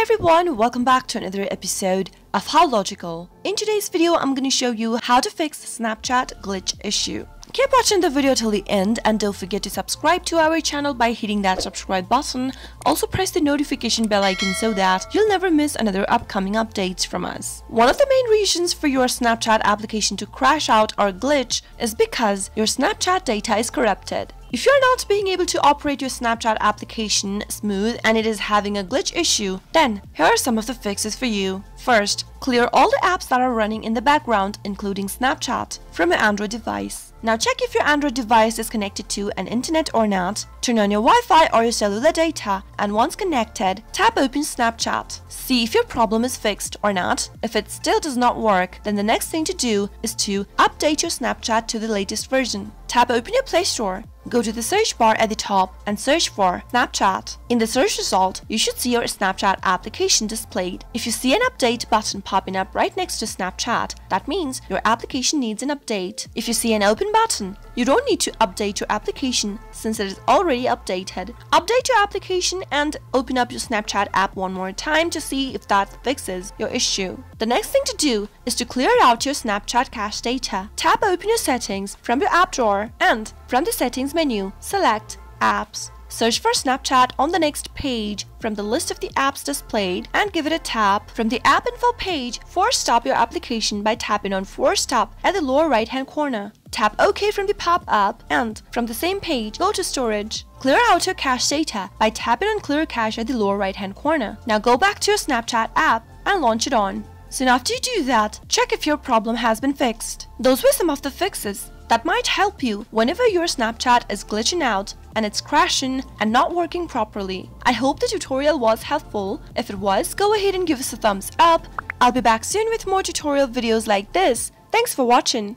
Hi everyone, welcome back to another episode of How Logical. In today's video, I'm going to show you how to fix the Snapchat glitch issue. Keep watching the video till the end and don't forget to subscribe to our channel by hitting that subscribe button. Also press the notification bell icon so that you'll never miss another upcoming updates from us. One of the main reasons for your Snapchat application to crash out or glitch is because your Snapchat data is corrupted. If you're not being able to operate your Snapchat application smooth and it is having a glitch issue, then here are some of the fixes for you. First, clear all the apps that are running in the background, including Snapchat, from your Android device. Now check if your Android device is connected to an internet or not. Turn on your Wi-Fi or your cellular data, and once connected, tap open Snapchat. See if your problem is fixed or not. If it still does not work, then the next thing to do is to update your Snapchat to the latest version. Tap open your Play Store. Go to the search bar at the top and search for Snapchat. In the search result, you should see your Snapchat application displayed. If you see an update button popping up right next to Snapchat, that means your application needs an update. If you see an open button, you don't need to update your application since it is already updated. Update your application and open up your Snapchat app one more time to see if that fixes your issue. The next thing to do is to clear out your Snapchat cache data. Tap open your settings from your app drawer and from the settings menu, select Apps. Search for Snapchat on the next page from the list of the apps displayed and give it a tap. From the App Info page, force stop your application by tapping on force stop at the lower right hand corner. Tap OK from the pop-up and from the same page, go to Storage. Clear out your cache data by tapping on Clear Cache at the lower right hand corner. Now go back to your Snapchat app and launch it on. Soon after you do that, check if your problem has been fixed. Those were some of the fixes that might help you whenever your Snapchat is glitching out and it's crashing and not working properly. I hope the tutorial was helpful. If it was, go ahead and give us a thumbs up. I'll be back soon with more tutorial videos like this. Thanks for watching.